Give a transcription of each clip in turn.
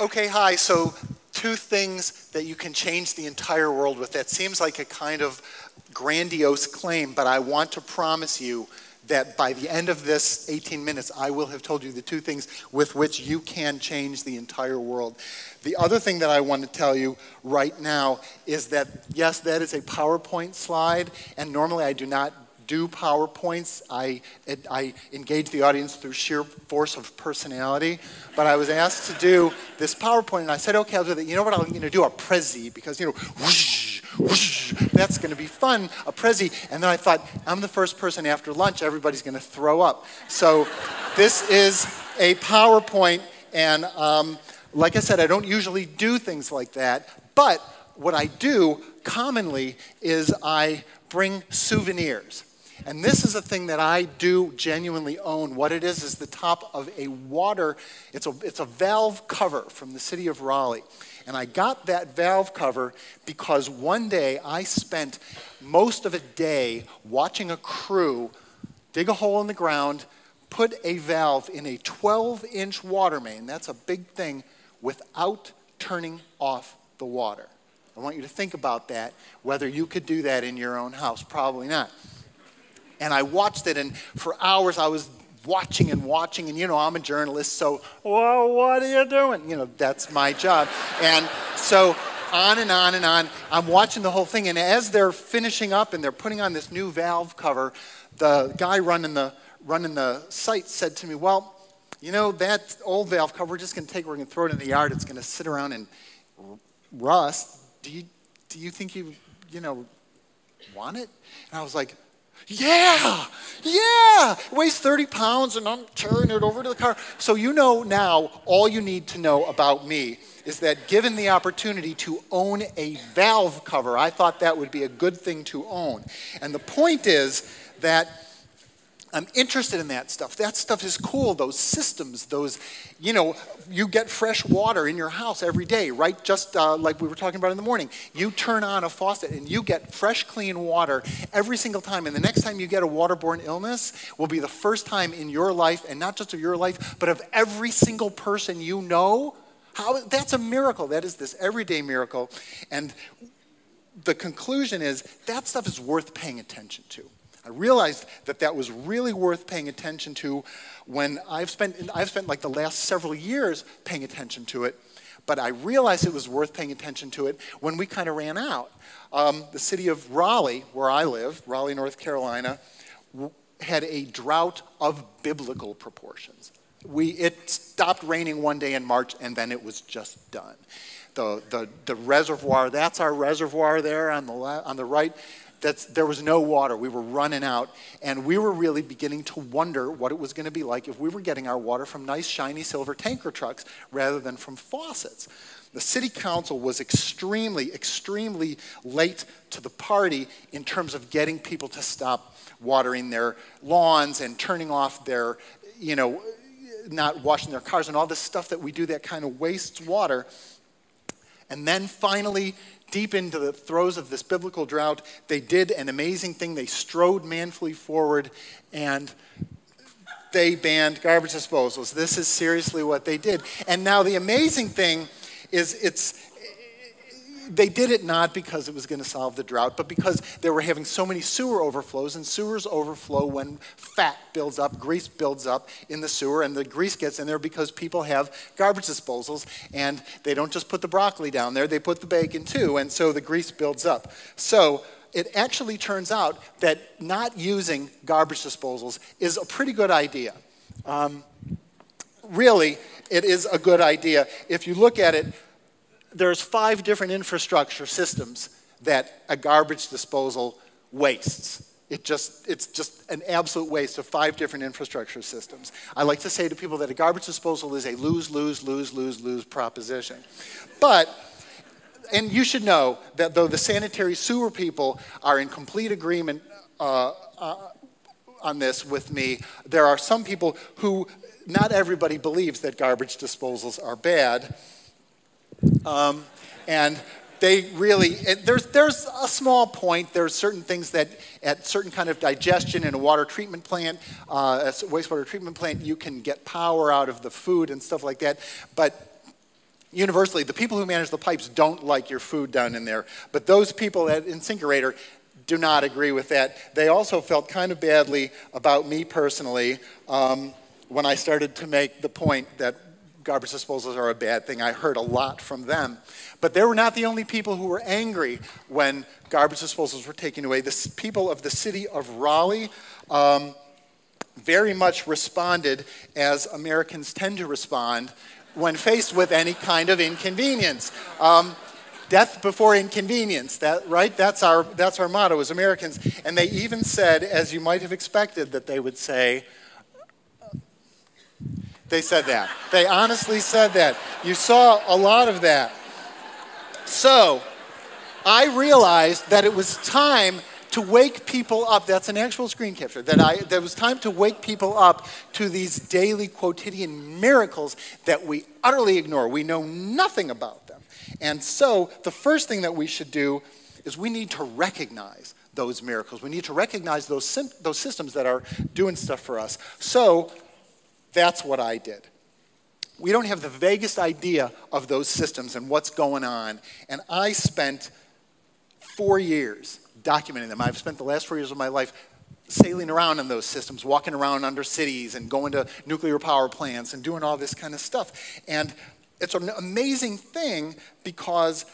okay, hi, so two things that you can change the entire world with. That seems like a kind of grandiose claim, but I want to promise you that by the end of this 18 minutes, I will have told you the two things with which you can change the entire world. The other thing that I want to tell you right now is that, yes, that is a PowerPoint slide, and normally I do not do PowerPoints. I engage the audience through sheer force of personality, but I was asked to do this PowerPoint, and I said, okay, I'll do that. You know what, I'm going to do a Prezi, because, you know, whoosh, whoosh, that's going to be fun, a Prezi. And then I thought, I'm the first person after lunch, everybody's going to throw up. So this is a PowerPoint, and like I said, I don't usually do things like that, but what I do commonly is I bring souvenirs. And this is a thing that I do genuinely own. What it is the top of a water, it's a valve cover from the city of Raleigh. And I got that valve cover because one day I spent most of a day watching a crew dig a hole in the ground, put a valve in a 12-inch water main, that's a big thing, without turning off the water. I want you to think about that, whether you could do that in your own house. Probably not. And I watched it, and for hours I was watching and watching, and you know, I'm a journalist, so, whoa, what are you doing? You know, that's my job. And so on and on and on, I'm watching the whole thing, and as they're finishing up and they're putting on this new valve cover, the guy running the site said to me, well, you know, that old valve cover, we're just gonna take, we're gonna throw it in the yard, it's gonna sit around and rust. Do you think you know, want it? And I was like, yeah, it weighs 30 pounds and I'm carrying it over to the car. So you know now, all you need to know about me is that given the opportunity to own a valve cover, I thought that would be a good thing to own. And the point is that I'm interested in that stuff. That stuff is cool, those systems, those, you know, you get fresh water in your house every day, right? Just like we were talking about in the morning. You turn on a faucet and you get fresh, clean water every single time. And the next time you get a waterborne illness will be the first time in your life, and not just of your life, but of every single person you know. How, that's a miracle. That is this everyday miracle. And the conclusion is that stuff is worth paying attention to. I realized that that was really worth paying attention to when I've spent like the last several years paying attention to it, but I realized it was worth paying attention to it when we kind of ran out. The city of Raleigh, where I live, Raleigh, North Carolina, had a drought of biblical proportions. It stopped raining one day in March, and then it was just done. The reservoir, that's our reservoir there on the right. There was no water. We were running out, and we were really beginning to wonder what it was going to be like if we were getting our water from nice, shiny silver tanker trucks rather than from faucets. The city council was extremely, extremely late to the party in terms of getting people to stop watering their lawns and turning off their, you know, not washing their cars and all this stuff that we do that kind of wastes water. And then finally, deep into the throes of this biblical drought, they did an amazing thing. They strode manfully forward, and they banned garbage disposals. This is seriously what they did. And now the amazing thing is they did it not because it was going to solve the drought, but because they were having so many sewer overflows, and sewers overflow when fat builds up, grease builds up in the sewer, and the grease gets in there because people have garbage disposals, and they don't just put the broccoli down there, they put the bacon too, and so the grease builds up. So it actually turns out that not using garbage disposals is a pretty good idea. Really, it is a good idea. If you look at it, there's 5 different infrastructure systems that a garbage disposal wastes. It's just an absolute waste of 5 different infrastructure systems. I like to say to people that a garbage disposal is a lose, lose, lose, lose, lose proposition. But, and you should know that though the sanitary sewer people are in complete agreement on this with me, there are some people who, not everybody believes that garbage disposals are bad. And they really, there's a small point, there's certain things that at certain kind of digestion in a water treatment plant, a wastewater treatment plant, you can get power out of the food and stuff like that, but universally, the people who manage the pipes don't like your food down in there. But those people at InSinkErator do not agree with that. They also felt kind of badly about me personally when I started to make the point that garbage disposals are a bad thing. I heard a lot from them. But they were not the only people who were angry when garbage disposals were taken away. The people of the city of Raleigh very much responded as Americans tend to respond when faced with any kind of inconvenience. Death before inconvenience, right? That's our motto as Americans. And they even said, as you might have expected that they would say, they said that. They honestly said that. You saw a lot of that. So I realized that it was time to wake people up. That's an actual screen capture. That it was time to wake people up to these daily quotidian miracles that we utterly ignore. We know nothing about them. And so the first thing that we should do is we need to recognize those miracles. We need to recognize those systems that are doing stuff for us. So that's what I did. We don't have the vaguest idea of those systems and what's going on. And I spent 4 years documenting them. I've spent the last 4 years of my life sailing around in those systems, walking around under cities and going to nuclear power plants and doing all this kind of stuff. And it's an amazing thing because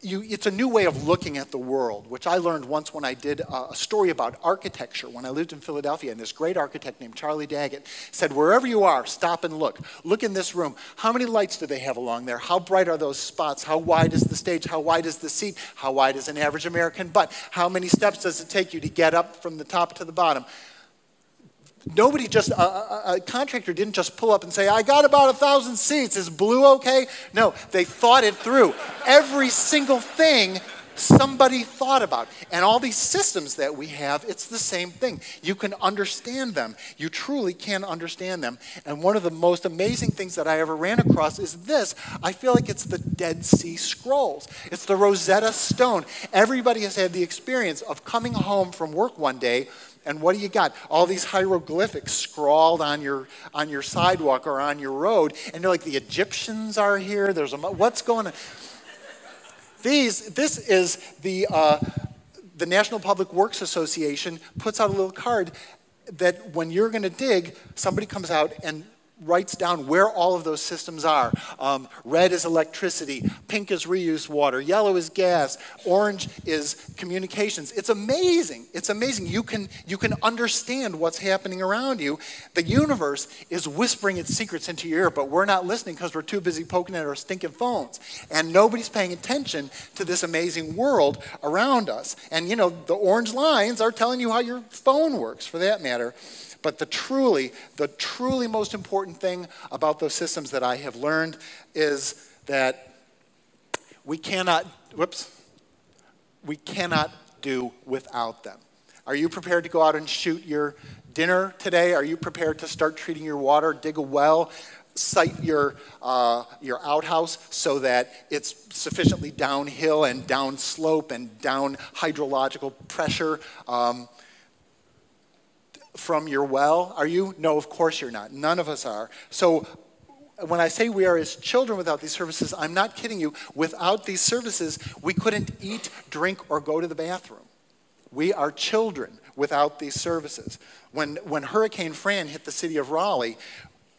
it's a new way of looking at the world, which I learned once when I did a story about architecture when I lived in Philadelphia. And this great architect named Charlie Daggett said, wherever you are, stop and look. Look in this room. How many lights do they have along there? How bright are those spots? How wide is the stage? How wide is the seat? How wide is an average American butt? How many steps does it take you to get up from the top to the bottom? Nobody just, a contractor didn't just pull up and say, I got about 1,000 seats, is blue okay? No, they thought it through. Every single thing somebody thought about. And all these systems that we have, it's the same thing. You can understand them. You truly can understand them. And one of the most amazing things that I ever ran across is this. I feel like it's the Dead Sea Scrolls. It's the Rosetta Stone. Everybody has had the experience of coming home from work one day, and what do you got? All these hieroglyphics scrawled on your sidewalk or on your road, and they're like, the Egyptians are here. What's going on? This is the National Public Works Association puts out a little card that when you're going to dig, somebody comes out and writes down where all of those systems are. Red is electricity, pink is reuse water, yellow is gas, orange is communications. It's amazing. It's amazing. You can understand what's happening around you. The universe is whispering its secrets into your ear, but we're not listening because we're too busy poking at our stinking phones. And nobody's paying attention to this amazing world around us. And, you know, the orange lines are telling you how your phone works, for that matter. But the truly most important thing about those systems that I have learned is that we cannot do without them. Are you prepared to go out and shoot your dinner today? Are you prepared to start treating your water, dig a well, site your outhouse so that it's sufficiently downhill and downslope and down hydrological pressure from your well? Are you? No, of course you're not. None of us are. So when I say we are as children without these services, I'm not kidding you. Without these services, we couldn't eat, drink, or go to the bathroom. We are children without these services. When Hurricane Fran hit the city of Raleigh,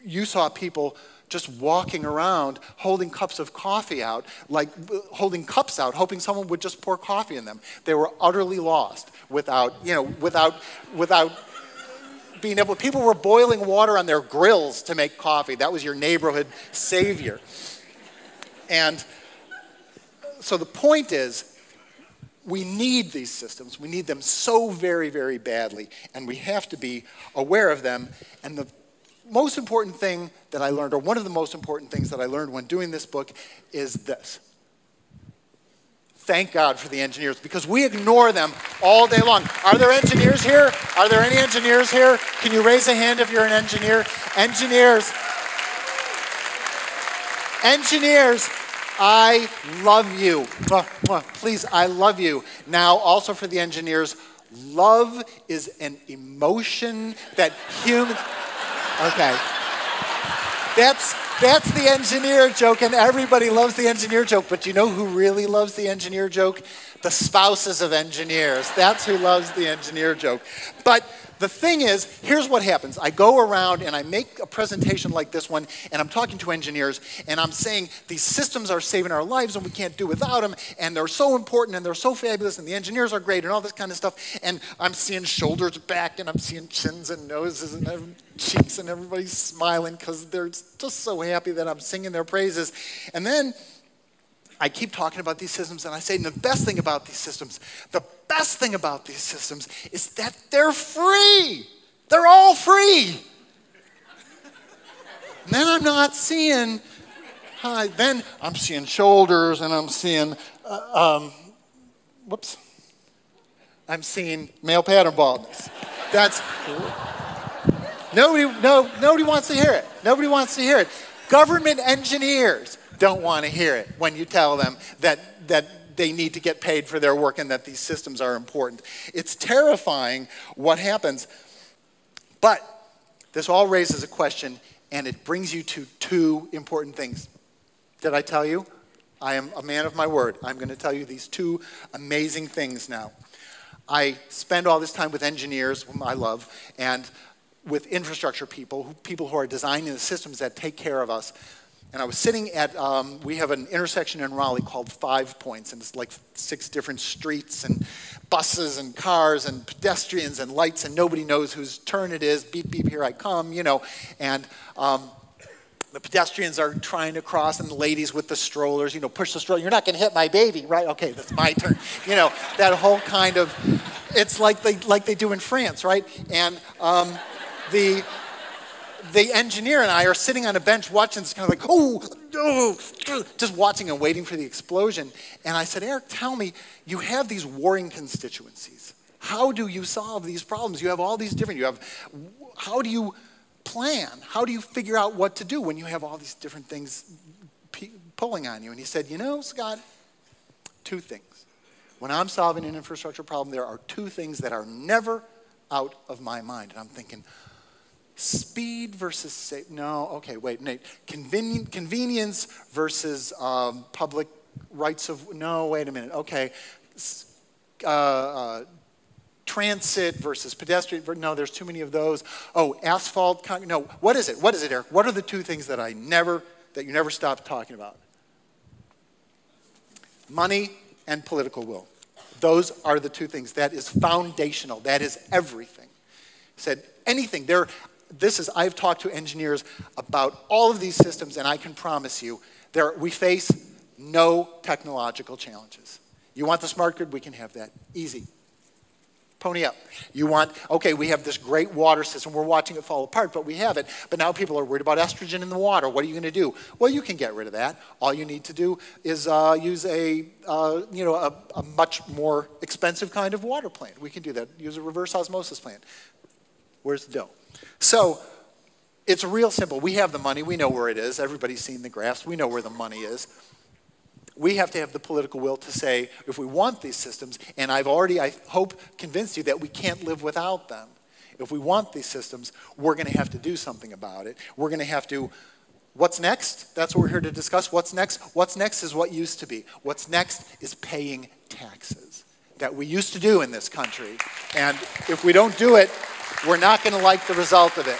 you saw people just walking around holding cups of coffee out, like holding cups out, hoping someone would just pour coffee in them. They were utterly lost without, you know, without being able, people were boiling water on their grills to make coffee. That was your neighborhood savior. And so the point is, we need these systems. We need them so very, very badly, and we have to be aware of them. And the most important thing that I learned, or one of the most important things that I learned when doing this book, is this. Thank God for the engineers, because we ignore them all day long. Are there engineers here? Are there any engineers here? Can you raise a hand if you're an engineer? Engineers, I love you. Please, I love you. Now, also for the engineers, love is an emotion that humans... Okay. That's That's the engineer joke, and everybody loves the engineer joke, but you know who really loves the engineer joke? The spouses of engineers. That's who loves the engineer joke. But the thing is, here's what happens. I go around and I make a presentation like this one, and I'm talking to engineers, and I'm saying these systems are saving our lives and we can't do without them, and they're so important and they're so fabulous, and the engineers are great and all this kind of stuff, and I'm seeing shoulders back and I'm seeing chins and noses and cheeks, and everybody's smiling because they're just so happy that I'm singing their praises. And then I keep talking about these systems, and I say, and the best thing about these systems is that they're free. They're all free. And then I'm seeing shoulders, and I'm seeing, I'm seeing male pattern baldness. That's, nobody wants to hear it. Nobody wants to hear it. Government engineers don't want to hear it when you tell them that they need to get paid for their work and that these systems are important. It's terrifying what happens. But this all raises a question, and it brings you to two important things. Did I tell you? I am a man of my word. I'm going to tell you these two amazing things now. I spend all this time with engineers, whom I love, and with infrastructure people who are designing the systems that take care of us. And I was sitting at, we have an intersection in Raleigh called 5 Points, and it's like 6 different streets and buses and cars and pedestrians and lights, and nobody knows whose turn it is. Beep, beep, here I come, you know. And the pedestrians are trying to cross, and the ladies with the strollers, you know, push the stroller. You're not going to hit my baby, right? Okay, that's my turn. You know, that whole kind of, it's like they do in France, right? And the engineer and I are sitting on a bench watching this, kind of like, just watching and waiting for the explosion. And I said, Eric, tell me, you have these warring constituencies. How do you solve these problems? You have all these different, how do you plan? How do you figure out what to do when you have all these different things pulling on you? And he said, you know, Scott, 2 things. When I'm solving an infrastructure problem, there are 2 things that are never out of my mind. And I'm thinking, speed versus safe. No, okay, wait, Nate. Convenience versus public rights of. No, wait a minute. Okay, transit versus pedestrian. No, there's too many of those. Oh, asphalt. No, what is it? What is it, Eric? What are the 2 things that you never stop talking about? Money and political will. Those are the 2 things. That is foundational. That is everything. Said anything there. This is, I've talked to engineers about all of these systems, and I can promise you, we face no technological challenges. You want the smart grid? We can have that. Easy. Pony up. You want, okay, we have this great water system. We're watching it fall apart, but we have it. But now people are worried about estrogen in the water. What are you going to do? Well, you can get rid of that. All you need to do is use a much more expensive kind of water plant. We can do that. Use a reverse osmosis plant. Where's the dough? So it's real simple. We have the money. We know where it is. Everybody's seen the graphs. We know where the money is. We have to have the political will to say, if we want these systems, and I've already, I hope, convinced you that we can't live without them. If we want these systems, we're going to have to do something about it. We're going to have to, what's next? That's what we're here to discuss. What's next? What's next is what used to be. What's next is paying taxes that we used to do in this country. And if we don't do it, we're not going to like the result of it.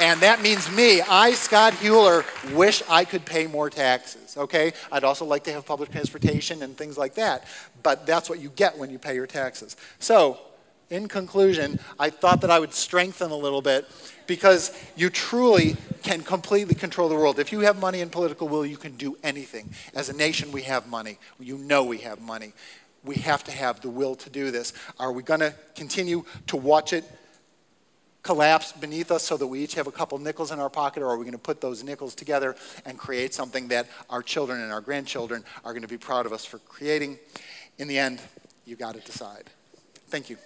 And that means me, I, Scott Huler, wish I could pay more taxes, okay? I'd also like to have public transportation and things like that, but that's what you get when you pay your taxes. So, in conclusion, I thought that I would strengthen a little bit, because you truly can completely control the world. If you have money and political will, you can do anything. As a nation, we have money. You know we have money. We have to have the will to do this. Are we going to continue to watch it collapse beneath us so that we each have a couple nickels in our pocket, or are we going to put those nickels together and create something that our children and our grandchildren are going to be proud of us for creating? In the end, you got to decide. Thank you.